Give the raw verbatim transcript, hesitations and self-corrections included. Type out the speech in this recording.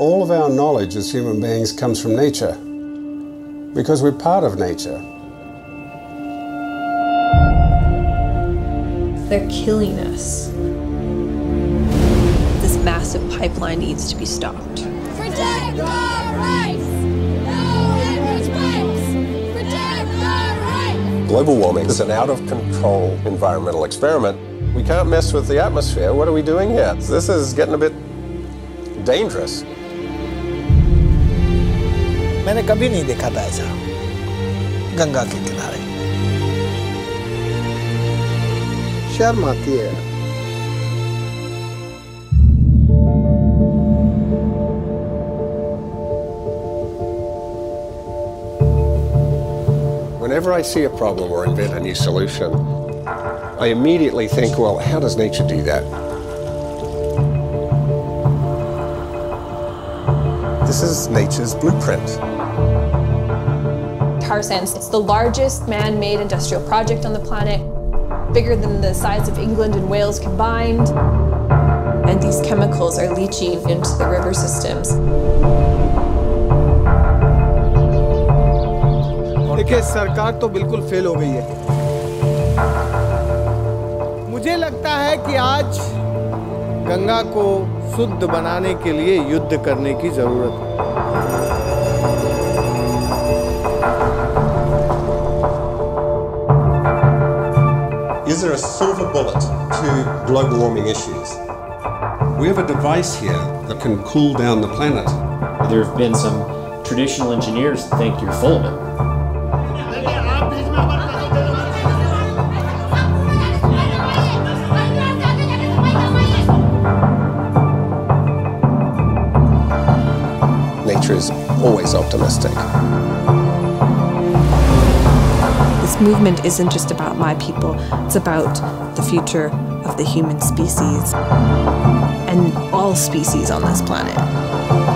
all of our knowledge as human beings comes from nature, because we're part of nature. They're killing us. This massive pipeline needs to be stopped. Protect the rights! No English pipes! Protect the rights! Global warming is an out-of-control environmental experiment. We can't mess with the atmosphere. What are we doing here? This is getting a bit dangerous. मैंने कभी नहीं देखा था ऐसा गंगा के किनारे। शर्म आती है। Whenever I see a problem or invent a new solution, I immediately think, well, how does nature do that? This is nature's blueprint. Tar sands, it's the largest man-made industrial project on the planet, bigger than the size of England and Wales combined. And these chemicals are leaching into the river systems. देखिए, सरकार तो बिल्कुल fail हो गई है। मुझे लगता है कि आज गंगा को शुद्ध बनाने के लिए युद्ध करने की जरूरत है। Is there a silver bullet to global warming issues? We have a device here that can cool down the planet. There have been some traditional engineers that think you're full of it. Nature is always optimistic. This movement isn't just about my people, it's about the future of the human species and all species on this planet.